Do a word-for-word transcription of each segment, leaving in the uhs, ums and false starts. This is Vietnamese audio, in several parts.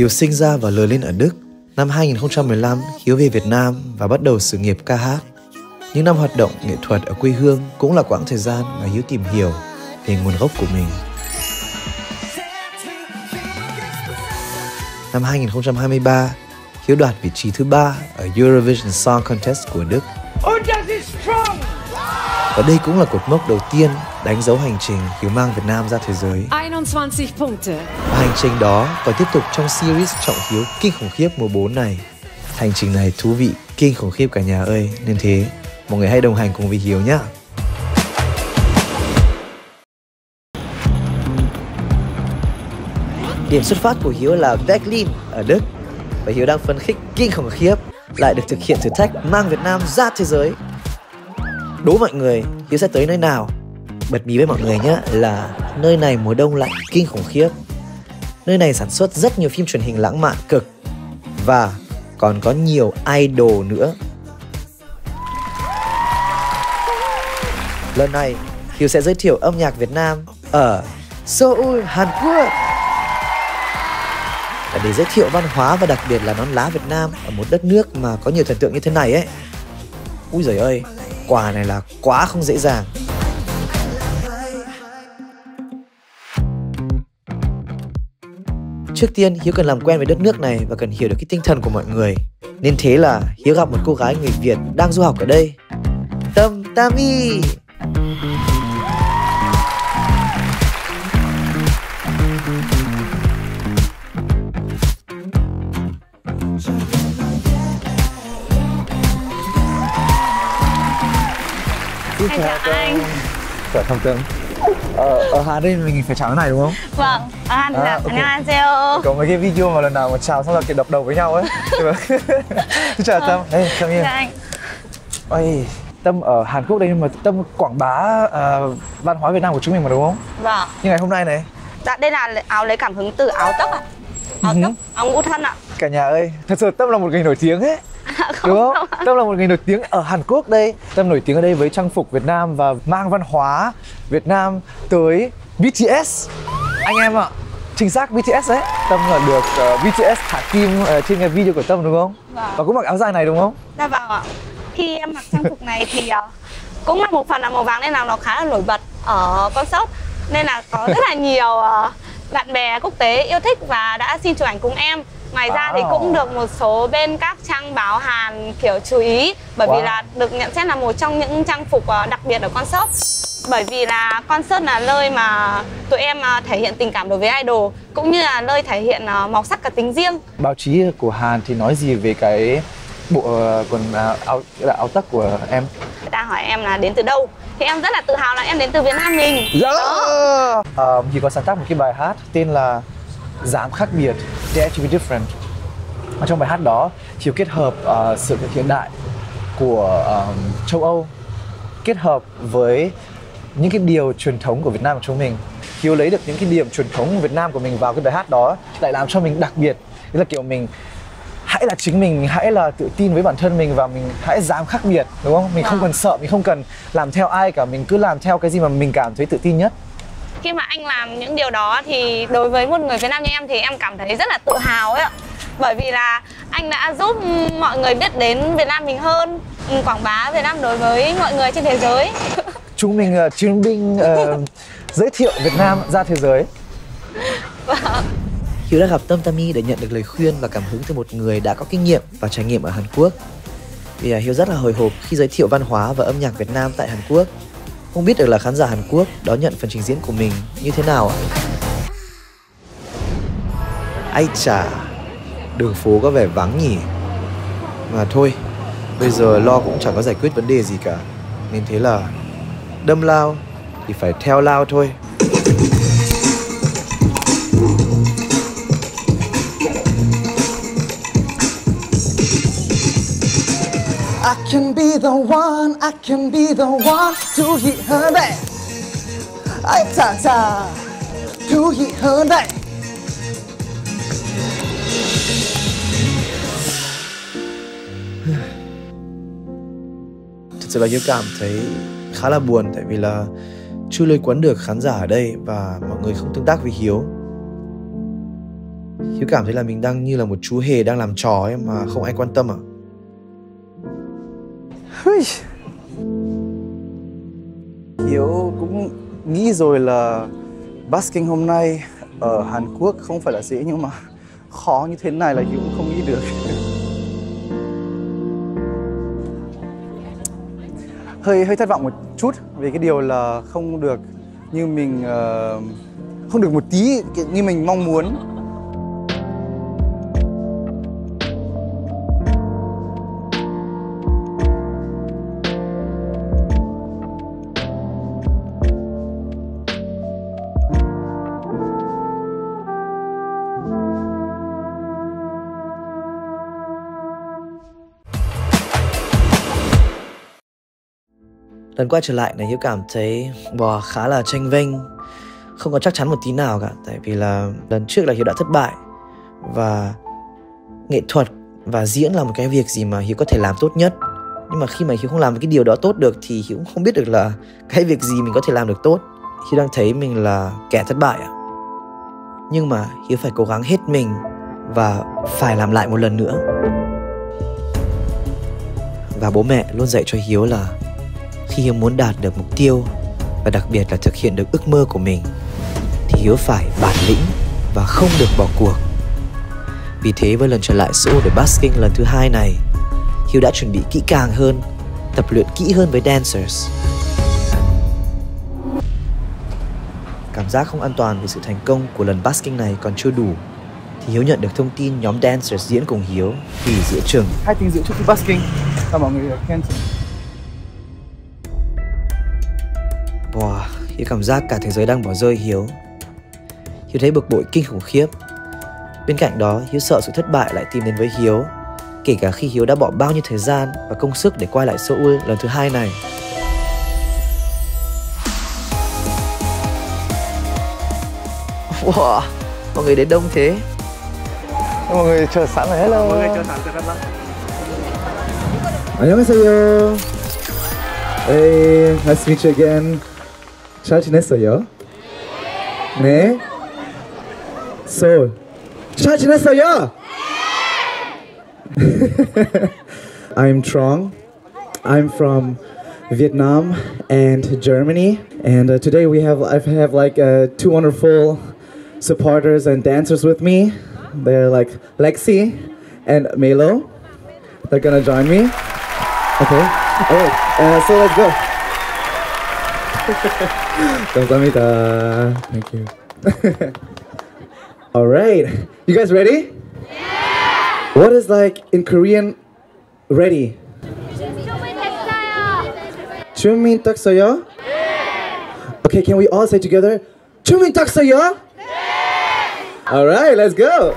Hiếu sinh ra và lớn lên ở Đức. Năm hai nghìn không trăm mười lăm, Hiếu về Việt Nam và bắt đầu sự nghiệp ca hát. Những năm hoạt động nghệ thuật ở quê hương cũng là quãng thời gian mà Hiếu tìm hiểu về nguồn gốc của mình. Năm hai nghìn không trăm hai mươi ba, Hiếu đoạt vị trí thứ ba ở Eurovision Song Contest của Đức. Và đây cũng là cột mốc đầu tiên đánh dấu hành trình Hiếu mang Việt Nam ra thế giới. Và hành trình đó còn tiếp tục trong series Trọng Hiếu Kinh Khủng Khiếp mùa bốn này. Hành trình này thú vị, kinh khủng khiếp cả nhà ơi. Nên thế, mọi người hãy đồng hành cùng với Hiếu nhé. Điểm xuất phát của Hiếu là Wegglin ở Đức. Và Hiếu đang phấn khích kinh khủng khiếp lại được thực hiện thử thách mang Việt Nam ra thế giới. Đố mọi người, Hiếu sẽ tới nơi nào? Bật mí với mọi người nhé là nơi này mùa đông lạnh kinh khủng khiếp. Nơi này sản xuất rất nhiều phim truyền hình lãng mạn cực. Và còn có nhiều idol nữa. Lần này, Hiếu sẽ giới thiệu âm nhạc Việt Nam ở Seoul, Hàn Quốc. Và để giới thiệu văn hóa và đặc biệt là nón lá Việt Nam ở một đất nước mà có nhiều thần tượng như thế này ấy. Úi giời ơi, quà này là quá không dễ dàng. Trước tiên, Hiếu cần làm quen với đất nước này và cần hiểu được cái tinh thần của mọi người. Nên thế là Hiếu gặp một cô gái người Việt đang du học ở đây. Tâm Tami. Em chào anh. Chào thông tướng. Ờ, ở Hàn đây mình phải chào thế này đúng không? Vâng, ở Hàn thì là 안녕하세요. Có mấy cái video mà lần nào mà chào xong là kiểu đập đầu với nhau ấy. Xin chào Tâm. Ê, Tâm yên. Chào anh. Ôi, Tâm ở Hàn Quốc đây nhưng mà Tâm quảng bá uh, văn hóa Việt Nam của chúng mình mà đúng không? Vâng. Như ngày hôm nay này. Dạ, đây là áo lấy cảm hứng từ áo tóc ạ. Áo tóc, áo ngũ thân ạ. Cả nhà ơi, thật sự Tâm là một người nổi tiếng ấy. Đúng không? Tâm là một người nổi tiếng ở Hàn Quốc đây. Tâm nổi tiếng ở đây với trang phục Việt Nam và mang văn hóa Việt Nam tới bê tê ét. Anh em ạ, chính xác bê tê ét đấy. Tâm là được uh, bê tê ét thả kim uh, trên cái video của Tâm đúng không? Vâng. Và cũng mặc áo dài này đúng không? Dạ vâng ạ. Khi em mặc trang phục này thì uh, cũng là một phần là màu vàng nên là nó khá là nổi bật ở concert. Nên là có rất là nhiều uh, bạn bè quốc tế yêu thích và đã xin chụp ảnh cùng em. Ngoài ra wow. thì cũng được một số bên các trang báo Hàn kiểu chú ý. Bởi wow. vì là được nhận xét là một trong những trang phục đặc biệt ở concert. Bởi vì là concert là nơi mà tụi em thể hiện tình cảm đối với idol, cũng như là nơi thể hiện màu sắc cá tính riêng. Báo chí của Hàn thì nói gì về cái bộ quần áo, áo tắc của em? Người ta hỏi em là đến từ đâu? Thì em rất là tự hào là em đến từ Việt Nam mình. Dạ! Yeah. À, thì có sáng tác một cái bài hát tên là Dám khác biệt, Dare to be different. Và trong bài hát đó, Hiếu kết hợp uh, sự hiện đại của uh, châu Âu kết hợp với những cái điều truyền thống của Việt Nam của chúng mình. Hiếu lấy được những cái điểm truyền thống của Việt Nam của mình vào cái bài hát đó, lại làm cho mình đặc biệt. Đấy là kiểu mình hãy là chính mình, hãy là tự tin với bản thân mình và mình hãy dám khác biệt, đúng không? Mình wow. không cần sợ, mình không cần làm theo ai cả, mình cứ làm theo cái gì mà mình cảm thấy tự tin nhất. Khi mà anh làm những điều đó thì đối với một người Việt Nam như em thì em cảm thấy rất là tự hào ấy ạ. Bởi vì là anh đã giúp mọi người biết đến Việt Nam mình hơn, quảng bá Việt Nam đối với mọi người trên thế giới. Chúng mình uh, chiến binh uh, giới thiệu Việt Nam ra thế giới. Hiếu đã gặp Tâm Tami để nhận được lời khuyên và cảm hứng từ một người đã có kinh nghiệm và trải nghiệm ở Hàn Quốc. Vì Hiếu rất là hồi hộp khi giới thiệu văn hóa và âm nhạc Việt Nam tại Hàn Quốc. Không biết được là khán giả Hàn Quốc đón nhận phần trình diễn của mình như thế nào ạ? Ai chà, đường phố có vẻ vắng nhỉ. Mà thôi, bây giờ lo cũng chẳng có giải quyết vấn đề gì cả. Nên thế là đâm lao thì phải theo lao thôi. I can be the one, I can be the one to hit her day. I ta ta to hit her day. Thật sự là Hiếu cảm thấy khá là buồn tại vì là chưa lôi cuốn được khán giả ở đây và mọi người không tương tác với Hiếu. Hiếu cảm thấy là mình đang như là một chú hề đang làm trò ấy mà không ai quan tâm à? Hiếu cũng nghĩ rồi là busking hôm nay ở Hàn Quốc không phải là dễ, nhưng mà khó như thế này là Hiếu cũng không nghĩ được. Hơi hơi thất vọng một chút về cái điều là không được như mình, uh, không được một tí như mình mong muốn. Lần quay trở lại này, Hiếu cảm thấy bò khá là chênh vênh, không có chắc chắn một tí nào cả. Tại vì là lần trước là Hiếu đã thất bại. Và nghệ thuật và diễn là một cái việc gì mà Hiếu có thể làm tốt nhất. Nhưng mà khi mà Hiếu không làm cái điều đó tốt được thì Hiếu cũng không biết được là cái việc gì mình có thể làm được tốt. Hiếu đang thấy mình là kẻ thất bại. Nhưng mà Hiếu phải cố gắng hết mình và phải làm lại một lần nữa. Và bố mẹ luôn dạy cho Hiếu là khi Hiếu muốn đạt được mục tiêu và đặc biệt là thực hiện được ước mơ của mình thì Hiếu phải bản lĩnh và không được bỏ cuộc. Vì thế với lần trở lại Seoul để busking lần thứ hai này, Hiếu đã chuẩn bị kỹ càng hơn, tập luyện kỹ hơn với dancers. Cảm giác không an toàn về sự thành công của lần busking này còn chưa đủ thì Hiếu nhận được thông tin nhóm dancers diễn cùng Hiếu vì giữa trường. Hai tiếng rưỡi trước khi busking, sao mọi người cancel? Wow, Hiếu cảm giác cả thế giới đang bỏ rơi Hiếu. Hiếu thấy bực bội kinh khủng khiếp. Bên cạnh đó, Hiếu sợ sự thất bại lại tìm đến với Hiếu, kể cả khi Hiếu đã bỏ bao nhiêu thời gian và công sức để quay lại Seoul lần thứ hai này. Wow, mọi người đến đông thế. Mọi người chờ sẵn rồi, hello. Mọi người chờ sẵn rồi, hello. 안녕하세요. Hey, nice to meet you again. 잘 지냈어요? 네. 서울. 잘 지냈어요? I'm Trong. I'm from Vietnam and Germany. And uh, today we have I have like uh, two wonderful supporters and dancers with me. They're like Lexi and Melo. They're gonna join me. Okay. Alright. Uh, so let's go. 감사합니다. Thank you. All right, you guys ready? Yeah. What is like in Korean ready? 준비됐어요. Okay, can we all say together? 준비됐어요. All right, let's go.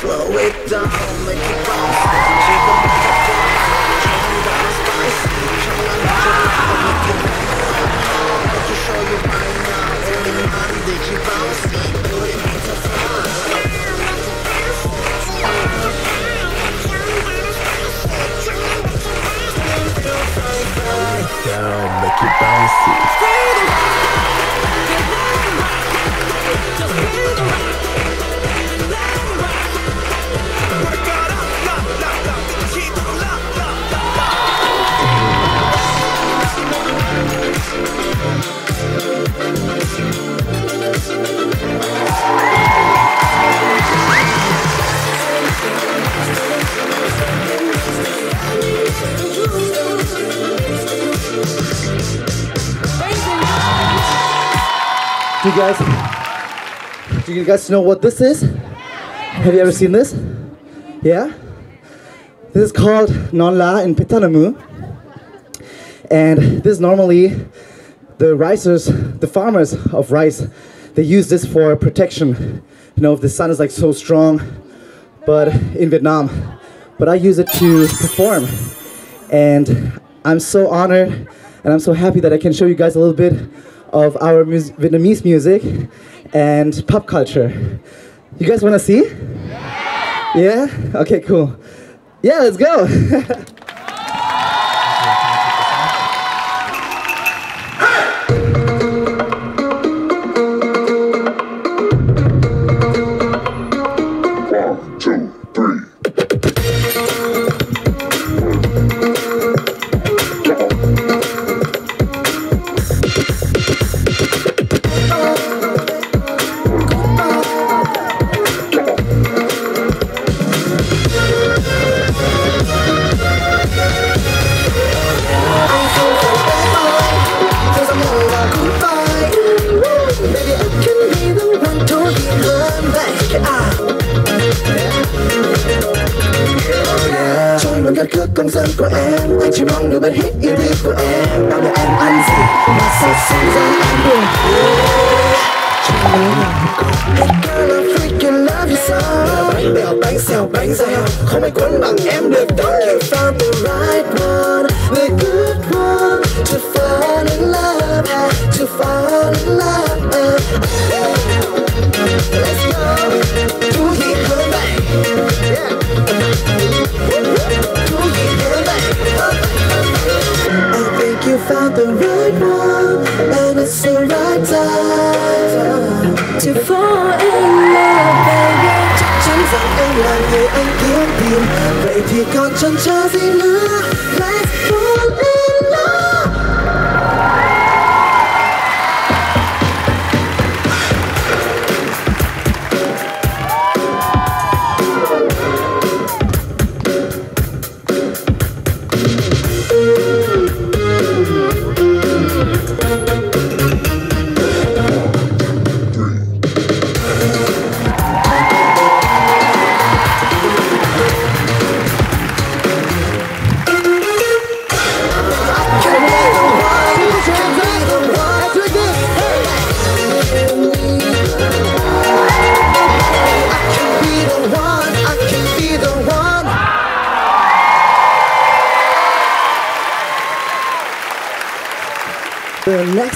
Slow it down, make it Do you guys, do you guys know what this is? Have you ever seen this? Yeah? This is called Nón Lá in Pitanamu. And this is normally the ricers, the farmers of rice, they use this for protection. You know, if the sun is like so strong, but in Vietnam. But I use it to perform. And I'm so honored and I'm so happy that I can show you guys a little bit of our music, Vietnamese music and pop culture. You guys want to see? Yeah. Yeah? Okay, cool. Yeah, let's go.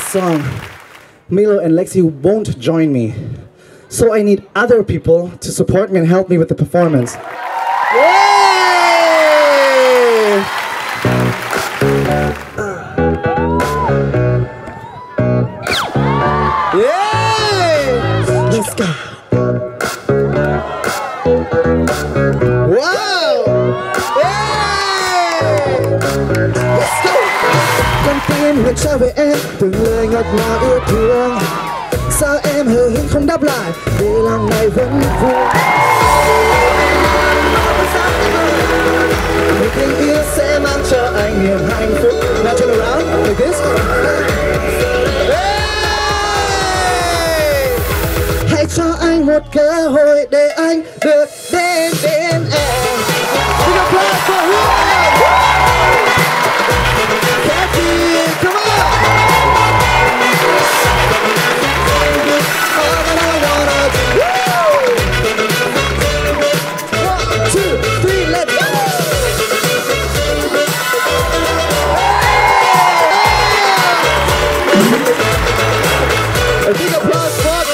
Song, Melo and Lexi won't join me, so I need other people to support me and help me with the performance. Sao về em từng lời ngọt ngào yêu thương, sao em hờ hững không đáp lại để lòng này vẫn vui. Một tình yêu sẽ mang cho anh niềm hạnh phúc. Now turn around like this. Hey! Hãy cho anh một cơ hội để anh được đến bên em. Big applause for Hương. A big applause for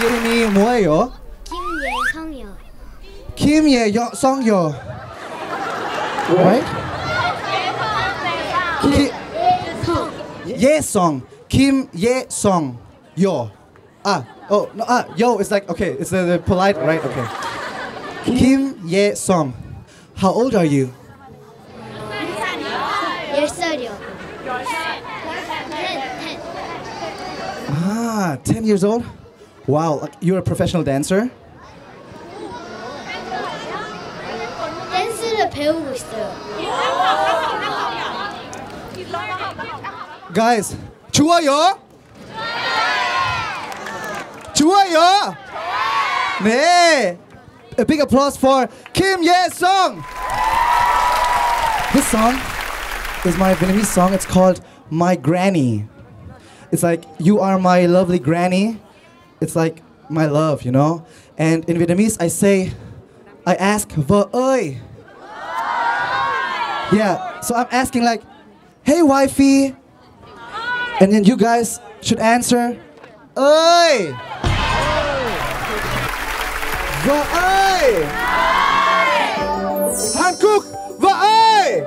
이름이 뭐예요? 김예성이요. 김예성이요. 왜? 예성. 김예성이요. Ah, oh, no, ah, yo, it's like, okay, it's the, the polite, right, okay. Kim Ye-song, how old are you? ten years old. ten. Ah, ten years old? Wow, like, you're a professional dancer? Dance를 배우고 있어요. Guys, 좋아요? 좋아요! 네! A big applause for Kim Ye-song! This song is my Vietnamese song. It's called My Granny. It's like, you are my lovely granny. It's like, my love, you know? And in Vietnamese, I say, I ask, Vợ ơi! Yeah, so I'm asking like, hey, wifey! And then you guys should answer, ơi! Vợ ơi! Hàn Quốc! Vợ ơi!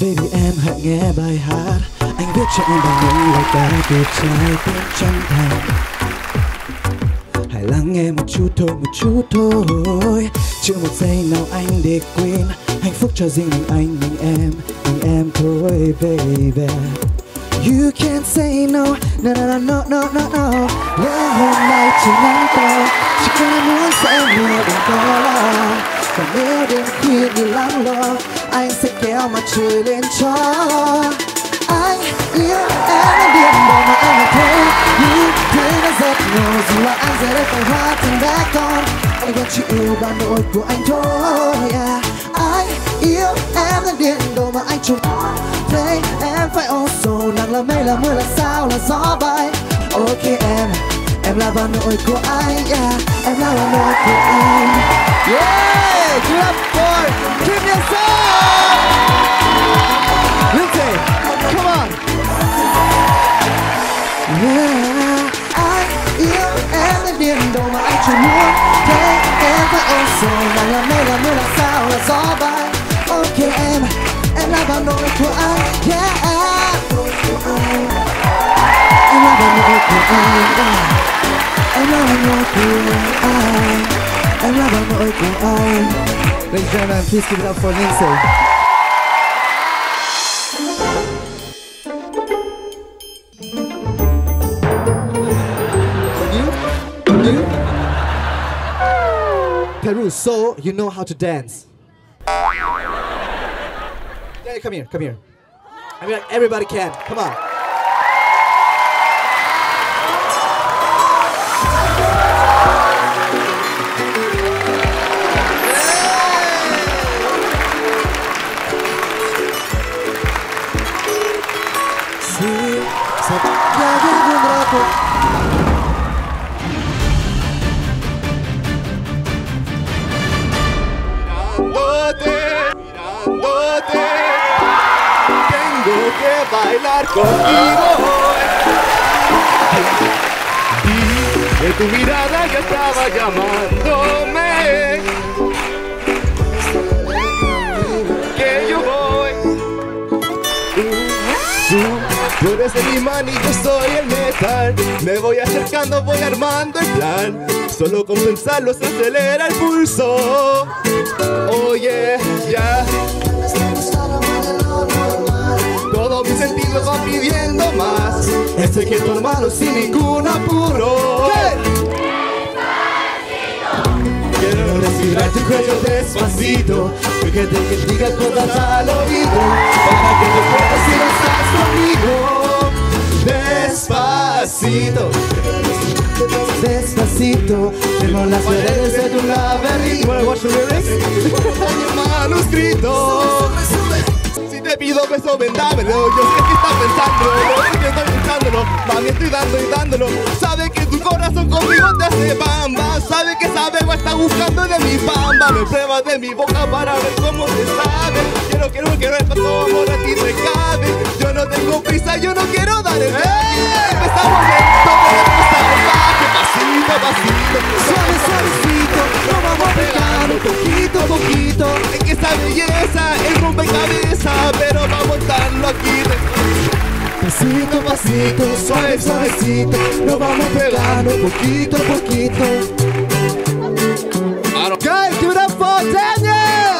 Baby em hãy nghe bài hát. Anh biết cho em bằng những lời ca tuyệt trái tiếng chân thành. Hãy lắng nghe một chút thôi, một chút thôi. Chưa một giây nào anh để quên. Hạnh phúc cho riêng mình anh, mình em, mình em thôi baby. You can't say no, no, no, no, no, no, no. Nếu hôm nay chỉ nắng to, chỉ có muốn sẽ mưa đừng có lo. Còn nếu đêm khuya thì lắng lo, anh sẽ kéo mặt trời lên cho. Anh yêu em, anh biết đâu mà em là thế. Như thế đã rất nhiều, dù là anh giờ đây phải hóa thành bé con. Anh vẫn chỉ yêu bà nội của anh thôi, yeah. Anh yêu em, anh biết đâu mà anh chụp. Đây em phải ôm sầu, nắng là mây là mưa là sao là gió bay. Ok em, em là bà nội của anh, yeah. Em là bà nội của anh. Yeah, clap for Kim Ye-song! Lindsay, come on! Yeah, anh yêu em đến điên đâu mà anh chỉ muốn. Đây em phải ôm sầu, nắng là mây là mưa là sao là gió bay. Ok em. Em là bà nội của anh, yeah. Em là bà nội của anh, em là bà nội của anh, em là bà nội của anh. Ladies and gentlemen, please give it up for Lindsay. You, you, Peru, so you know how to dance. Come here, come here. I mean, like, everybody can. Come on. Que bailar contigo hoy. Vi que tu mirada ya estaba llamándome, que yo voy. Tú eres el imán y yo soy el metal. Me voy acercando, voy armando el plan. Solo con pensarlo se acelera el pulso. Oye, ya. Todos mis sentidos van pidiendo más. Este que tu hermano sin ningún apuro. ¡Despacito! Quiero respirar tu cuello despacito. Fíjate que digas cosas al oído para que te puedas si no estás conmigo. Despacito. despacito, despacito, tengo las paredes de tu laberinto. You wanna watch the lyrics? Hay un manuscrito. Si te pido beso, ven dámelo. Yo sé que estás pensándolo, yo sé que estoy pensándolo. Mami, estoy dando y dándolo. Sabe que tu corazón conmigo te hace bamba. Sabe que sabe o está buscando de mi bamba. Me pruebas de mi boca para ver cómo te sabe. Quiero, quiero, quiero esto todo por aquí te cabe. Yo no tengo prisa, yo no quiero dar el break. Empezamos lento, podemos salvar. Pasito, pasito, suave, suavecito. Nos vamos a pegar un poquito, poquito. Es que esa belleza es rompecabezas, pero vamos a darlo aquí. Pasito, pasito, suave, suavecito. Nos vamos a pegar un poquito, poquito. Guys, give it up for Daniel!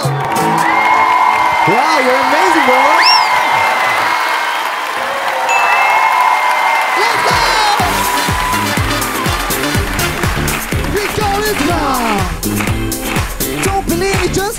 Wow, you're amazing, bro! Don't believe me, just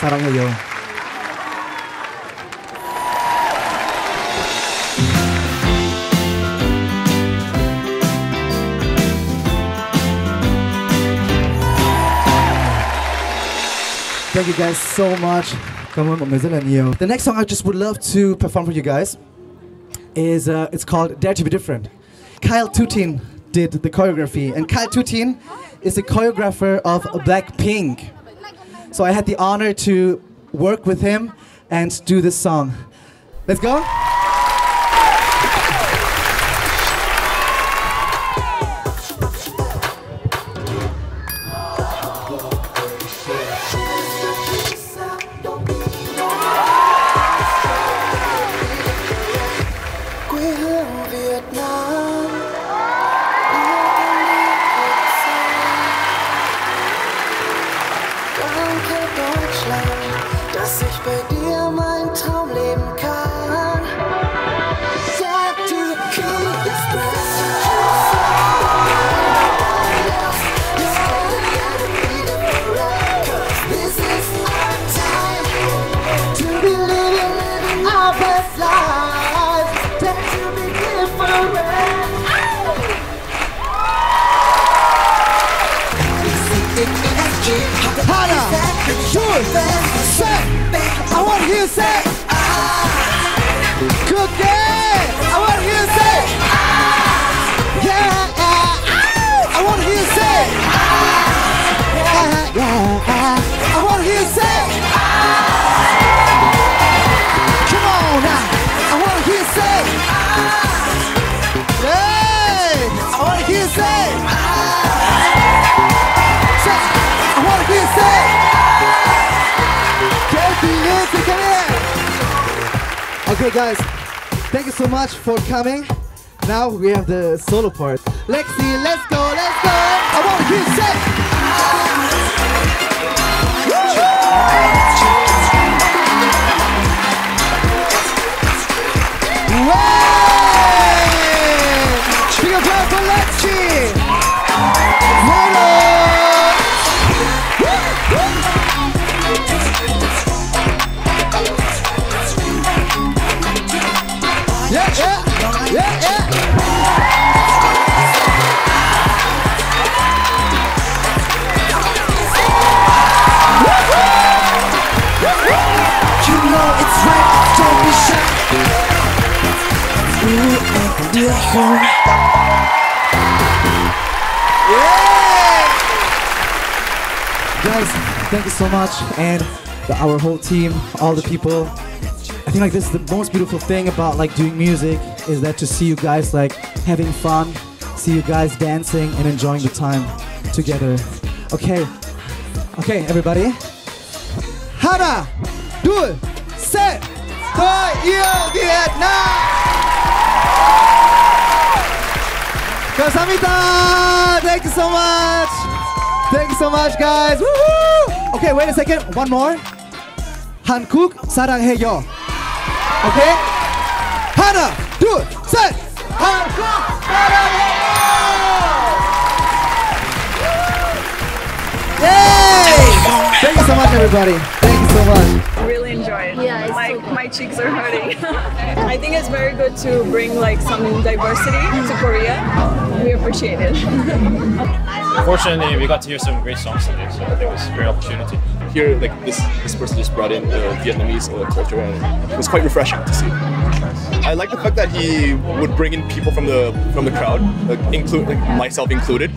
사랑해요. Thank you guys so much. Cảm ơn mọi người rất là nhiều. The next song I just would love to perform for you guys is uh, it's called Dare to Be Different. Kyle Tutin did the choreography, and Kyle Tutin is the choreographer of Blackpink. So I had the honor to work with him and do this song. Let's go. Okay guys, thank you so much for coming. Now we have the solo part. Lexi, let's go, let's go. I want to hear you say. Way! Big applause for Lexi. Melo. Yeah. Guys, thank you so much, and the, our whole team, all the people. I think like this is the most beautiful thing about like doing music is that to see you guys like having fun, see you guys dancing and enjoying the time together. Okay, okay, everybody. 하나, 둘, 셋, 더 이어 Vietnam. Kamsahamnida. Thank you so much. Thank you so much, guys. Woohoo! Okay, wait a second. One more. 한국 사랑해요. Okay. 하나, 둘, 셋. 한국 사랑해요. Yay! Thank you so much, everybody. Thank you so much. Really enjoyed. Yeah, it's my, so cool. My cheeks are hurting. I think it's very good to bring like some diversity to Korea. We appreciate it. Fortunately, we got to hear some great songs today, so it was a great opportunity. Here, like this, this person just brought in the Vietnamese culture, and it was quite refreshing to see. I like the fact that he would bring in people from the from the crowd, like include like myself included.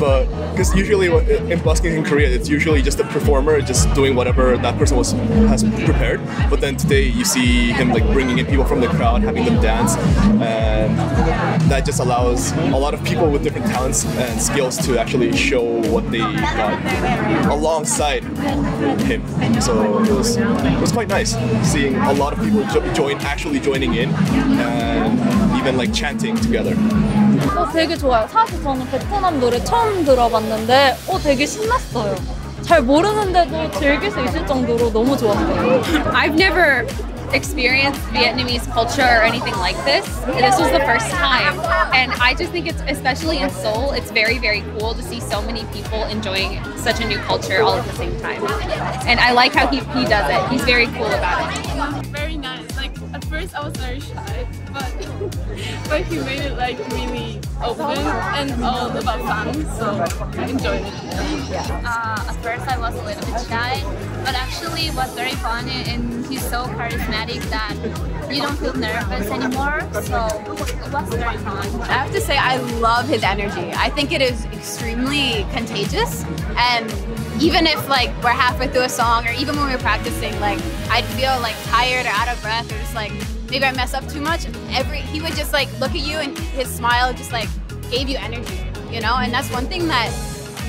But because usually in busking in Korea, it's usually just a performer just doing whatever that person was has prepared. But then today, you see him like bringing in people from the crowd, having them dance, and that just allows a lot of people with different talents and skills to actually show what they got alongside him. So it was it was quite nice seeing a lot of people join actually joining in. And even like chanting together. 어, 되게 좋아요. 사실 저는 베트남 노래 처음 들어봤는데 어, 되게 신났어요. 잘 모르는데도 즐길 수 있을 정도로 너무 좋았어요. I've never experienced Vietnamese culture or anything like this. This was the first time. And I just think it's, especially in Seoul, it's very, very cool to see so many people enjoying such a new culture all at the same time. And I like how he, he does it. He's very cool about it. Very nice. Like, at first I was very shy, but, but he made it like really open and all about fun, so I enjoyed it. Uh, at first I was a little bit shy, but actually it was very fun and he's so charismatic that you don't feel nervous anymore, so it was very fun. I have to say I love his energy. I think it is extremely contagious, and even if like we're halfway through a song or even when we're practicing, like I'd feel like tired or out of breath or just like maybe I mess up too much, every he would just like look at you and his smile just like gave you energy, you know, and that's one thing that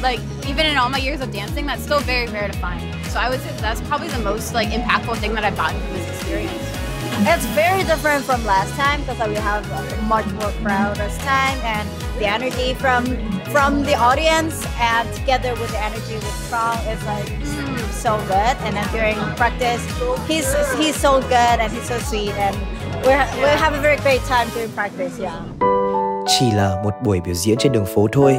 like even in all my years of dancing, that's still very rare to find. So I would say that's probably the most like impactful thing that I've gotten from this experience. It's very different from last time because we have a much more crowd this time, and the energy from from the audience and together with the energy with crowd is like so good. And then during practice, he's he's so good and he's so sweet, and we're we're having a very great time during practice. Yeah. Chỉ là một buổi biểu diễn trên đường phố thôi,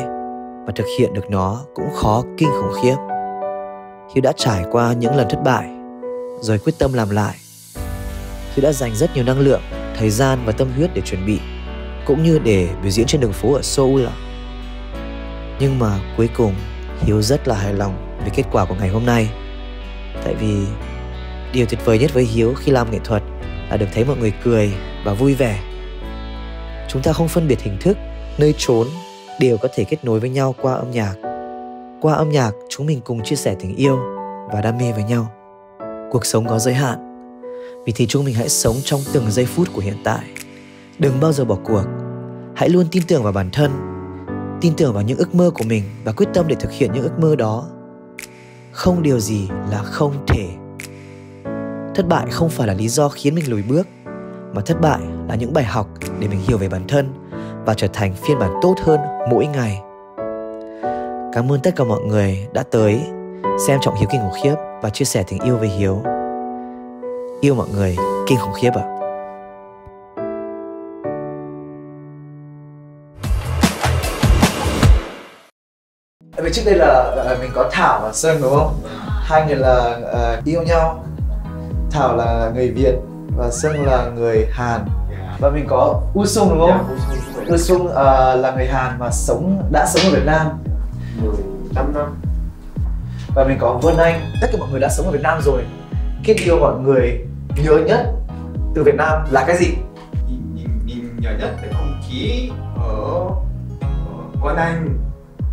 mà thực hiện được nó cũng khó kinh khủng khiếp. Hiếu đã trải qua những lần thất bại, rồi quyết tâm làm lại. Hiếu đã dành rất nhiều năng lượng, thời gian và tâm huyết để chuẩn bị, cũng như để biểu diễn trên đường phố ở Seoul. Nhưng mà cuối cùng, Hiếu rất là hài lòng về kết quả của ngày hôm nay. Tại vì điều tuyệt vời nhất với Hiếu khi làm nghệ thuật là được thấy mọi người cười và vui vẻ. Chúng ta không phân biệt hình thức, nơi trốn, đều có thể kết nối với nhau qua âm nhạc. Qua âm nhạc, chúng mình cùng chia sẻ tình yêu và đam mê với nhau. Cuộc sống có giới hạn, vì thế chúng mình hãy sống trong từng giây phút của hiện tại. Đừng bao giờ bỏ cuộc. Hãy luôn tin tưởng vào bản thân, tin tưởng vào những ước mơ của mình và quyết tâm để thực hiện những ước mơ đó. Không điều gì là không thể. Thất bại không phải là lý do khiến mình lùi bước, mà thất bại là những bài học để mình hiểu về bản thân và trở thành phiên bản tốt hơn mỗi ngày. Cảm ơn tất cả mọi người đã tới xem Trọng Hiếu Kinh Khủng Khiếp và chia sẻ tình yêu với Hiếu. Yêu mọi người kinh khủng khiếp ạ. Vì trước đây là, là mình có Thảo và Sơn đúng không? Hai người là uh, yêu nhau. Thảo là người Việt và Sơn là người Hàn. Và mình có U Sung đúng không? Yeah, U Sung uh, là người Hàn và sống đã sống ở Việt Nam mười lăm năm. Và mình có Vân Anh. Tất cả mọi người đã sống ở Việt Nam rồi. Cái điều mọi người nhớ nhất từ Việt Nam là cái gì? Mình, mình, mình nhớ nhất cái không khí ở, ở Vân Anh,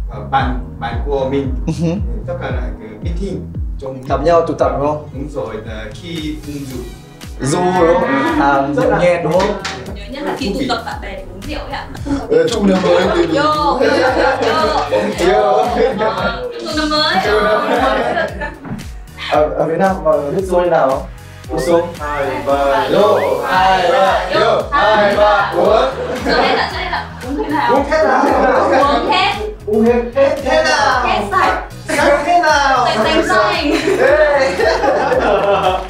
ở bàn, bàn của mình. Tất cả là cái meeting tập nhau tụ tập đúng không? Đúng rồi, khi cùng dù dù đúng không? À, rất là nghe đúng không? Nhớ nhất là khi tụ tập bạn bè uống rượu ấy ạ. Chúc năm mới. Yo, yo, yo. Chúc năm mới. Ở Việt Nam mọi người biết dô như nào không? Uống xuống hai ba lô hai ba yo hai ba uống. Giờ đây là đây là uống nào? Uống hết nào? Uống hết. Uống hết. Hết thế nào? Hết sạch. Sạch thế nào? Sạch sạch sạch.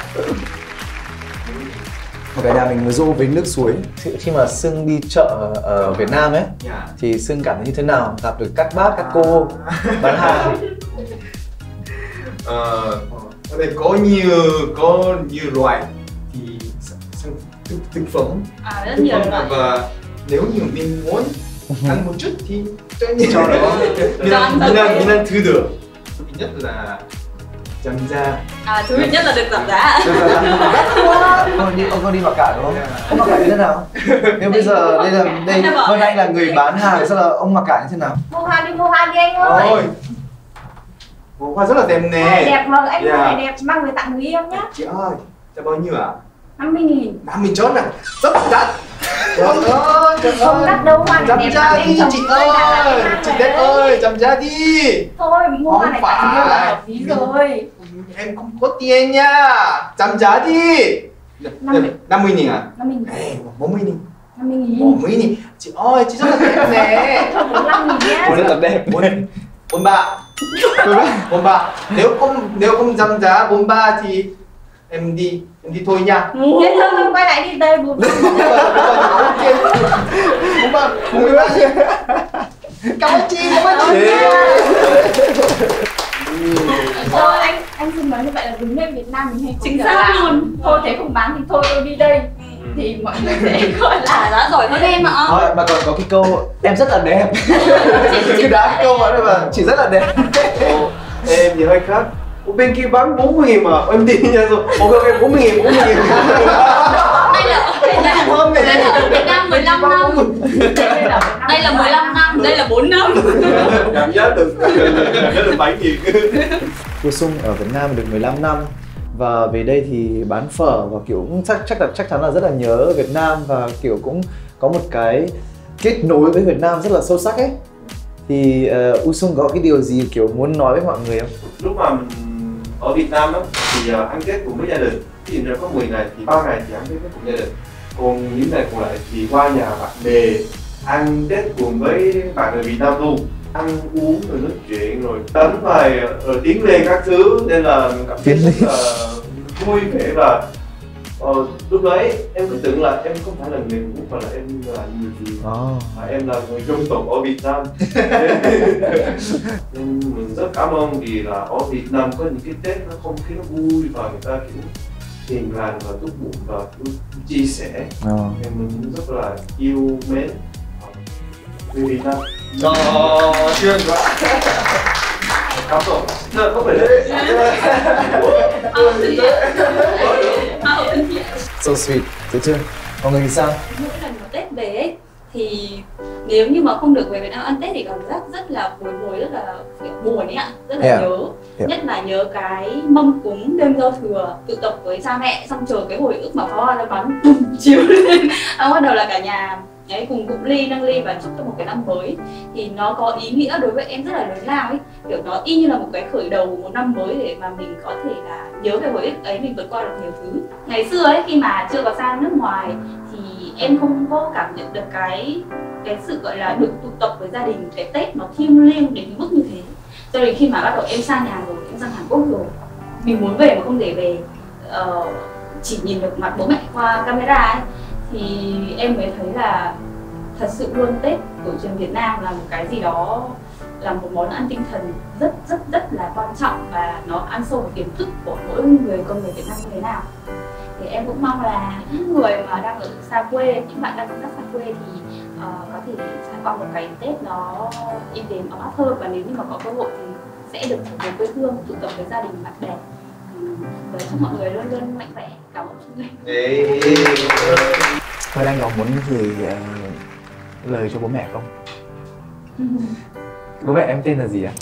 Ở cả nhà mình mới rô với nước suối. Khi mà Sương đi chợ ở Việt Nam ấy, thì Sương cảm thấy như thế nào? Gặp được các bác, các cô bán hàng. Ờ, có nhiều, có nhiều loại thì thực phẩm. À, rất nhiều loại. Và nếu như mình muốn ăn một chút thì cho đó mình ăn thứ được. Nhất là giảm giá. À, thứ nhất là được giảm giá. Ông không đi mặc cả đúng không? Ông mặc cả như thế nào? Nếu bây giờ đây là đây Vân Anh là người bán hàng, sao là ông mặc cả như thế nào? Mua hàng đi, mua hàng đi anh ơi. Món hoa rất là đẹp nè. À, đẹp mà anh yeah. Này đẹp mang về tặng người yêu nhá. Chị ơi, cho bao nhiêu ạ? À? năm mươi nghìn. năm mươi chốt này, rất đắt. Trời ơi, trời không đắt đâu hoa này đẹp lắm. Chị, chị ơi, chị đẹp ơi, chăm giá đi. Thôi mua hoa này tặng người yêu là hợp lý rồi. Em không có tiền nha, chăm giá đi. năm mươi nghìn à? năm mươi nghìn. bốn mươi nghìn. năm mươi nghìn. Chị ơi, chị rất là đẹp nè. bốn mươi nghìn. Rất là đẹp. bốn mươi ba. bốn mươi ba. Nếu không nếu không giảm giá bốn mươi ba thì em đi em đi thôi nha. Thế thôi mình quay lại đi đây bốn mươi ba. bốn mươi ba. Cảm ơn chị, cảm ơn chị. Thôi anh anh xin nói như vậy là đúng nên Việt Nam mình hay chính xác luôn. Thôi thế không bán thì thôi tôi đi đây. Thì mọi người sẽ gọi là đã giỏi hơn em ạ. Thôi mà còn có cái câu em rất là đẹp. Cứ đá cái câu đó mà chỉ rất là đẹp. Ồ, em thì hơi khác. Ủa bên kia bán bốn mươi nghìn mà em đi nha rồi. Ủa bên kia bốn mươi nghìn, bốn mươi nghìn. Đây là ở Việt Nam mười lăm năm. Đây là mười lăm năm, đây là bốn năm. Cảm giác được, cảm giác được bảy nghìn. U Sung ở Việt Nam được mười lăm năm. Và về đây thì bán phở và kiểu cũng chắc, chắc, chắc chắn là rất là nhớ Việt Nam và kiểu cũng có một cái kết nối với Việt Nam rất là sâu sắc ấy. Thì uh, U Sung có cái điều gì kiểu muốn nói với mọi người không? Lúc mà ở Việt Nam đó, thì uh, ăn Tết cùng với gia đình. Ví dụ như có mười ngày thì ba ngày thì ăn Tết cùng gia đình. Còn những ngày còn lại thì qua nhà bạn bè ăn Tết cùng với bạn người Việt Nam luôn. Ăn uống rồi nói chuyện rồi đánh vài rồi tiếng lên các thứ nên là cảm thấy rất là vui vẻ. Và uh, lúc đấy em cứ tưởng là em không phải là người Hàn Quốc mà là em là người gì oh. À, em là người dân tộc ở Việt Nam. Nên mình rất cảm ơn vì là ở Việt Nam có những cái Tết nó không khí nó vui và người ta kiểu hiền lành và tốt bụng và chia sẻ oh. Nên mình rất là yêu mến người Việt Nam. Trời ơi, chuyên quá. Cảm ơn. Trời, có phải đấy. So sweet, thấy chưa? Mọi người thì sao? Mỗi lần mà Tết về ấy, thì nếu như mà không được về Việt Nam ăn Tết thì cảm giác rất là buồn buồn, rất là buồn ấy ạ. Rất là yeah. nhớ yeah. Nhất là nhớ cái mâm cúng đêm giao thừa, tụ tập với cha mẹ, xong chờ cái hồi ức mà có hoa nó bắn chiếu lên. Bắt đầu là cả nhà đấy, cùng cụng ly, nâng ly và chúc cho một cái năm mới. Thì nó có ý nghĩa đối với em rất là lớn lao ấy. Kiểu nó y như là một cái khởi đầu một năm mới để mà mình có thể là nhớ về hồi ức ấy, mình vượt qua được nhiều thứ. Ngày xưa ấy, khi mà chưa có sang nước ngoài thì em không có cảm nhận được cái cái sự gọi là được tụ tập với gia đình, cái Tết nó thiêng liêng đến mức như thế. Cho nên khi mà bắt đầu em sang nhà rồi, em sang Hàn Quốc rồi, mình muốn về mà không thể về, ờ, chỉ nhìn được mặt bố mẹ qua camera ấy, thì em mới thấy là thật sự luôn Tết cổ truyền Việt Nam là một cái gì đó, là một món ăn tinh thần rất rất rất là quan trọng và nó ăn sâu vào tiềm thức của mỗi người con người Việt Nam như thế nào. Thì em cũng mong là những người mà đang ở xa quê, những bạn đang ở xa quê thì uh, có thể trải qua một cái Tết nó yên bình ấm áp hơn, và nếu như mà có cơ hội thì sẽ được trở về quê hương, tụ tập với gia đình bạn bè. Để chúc mọi người luôn luôn mạnh khỏe. Cảm ơn mọi người. Thôi đang có muốn gửi uh, lời cho bố mẹ không? Bố mẹ em tên là gì ạ?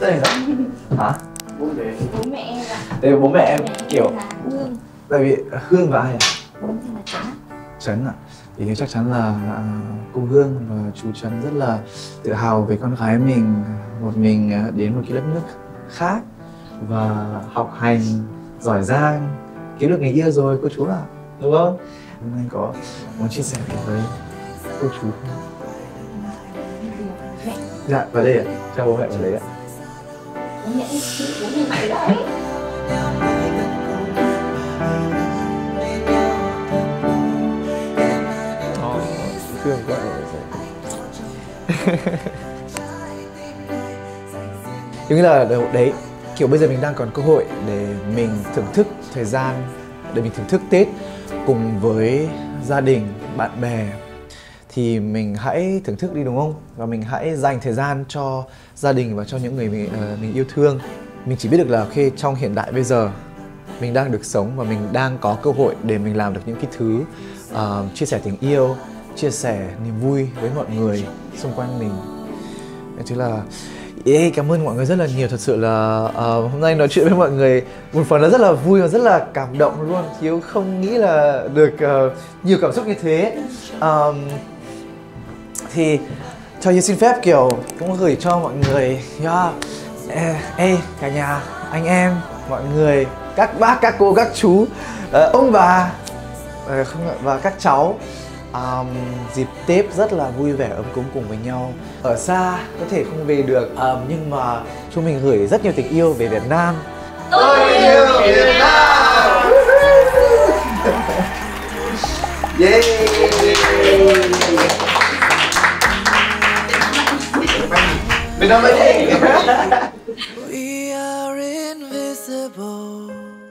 Tên là hả? Bố mẹ. Bố mẹ em ạ. Đây bố mẹ em kiểu là Hương. Tại vì Hương và ai ạ? Bố mẹ là Trấn. Trấn ạ. Thì chắc chắn là cô Hương và chú Trấn rất là tự hào về con gái mình, một mình đến một cái đất nước khác và học hành giỏi giang, kiếm được người yêu rồi cô chú ạ, à, đúng không? Hôm nay có muốn chia sẻ với cô chú không? Dạ, vào đây ạ. Cho bố mẹ vào đấy ạ. Bố mẹ bố mẹ vào đấy. Thôi, thương quá. Đúng là đấy, kiểu bây giờ mình đang còn cơ hội để mình thưởng thức thời gian, để mình thưởng thức Tết cùng với gia đình, bạn bè, thì mình hãy thưởng thức đi, đúng không? Và mình hãy dành thời gian cho gia đình và cho những người mình, uh, mình yêu thương. Mình chỉ biết được là khi trong hiện đại bây giờ mình đang được sống và mình đang có cơ hội để mình làm được những cái thứ uh, chia sẻ tình yêu, chia sẻ niềm vui với mọi người xung quanh mình. Thế là yeah, cảm ơn mọi người rất là nhiều. Thật sự là uh, hôm nay nói chuyện với mọi người một phần là rất là vui và rất là cảm động luôn. Hiếu không nghĩ là được uh, nhiều cảm xúc như thế. um, Thì cho Hiếu xin phép kiểu cũng gửi cho mọi người yeah. Ê, ê, cả nhà, anh em, mọi người, các bác, các cô, các chú, uh, ông bà uh, không, và các cháu. Um, dịp Tết rất là vui vẻ, ấm cúng cùng với nhau. Ở xa có thể không về được, um, nhưng mà chúng mình gửi rất nhiều tình yêu về Việt Nam. Tôi yêu Việt Nam. Yeah. Việt Nam ơi. We are invisible.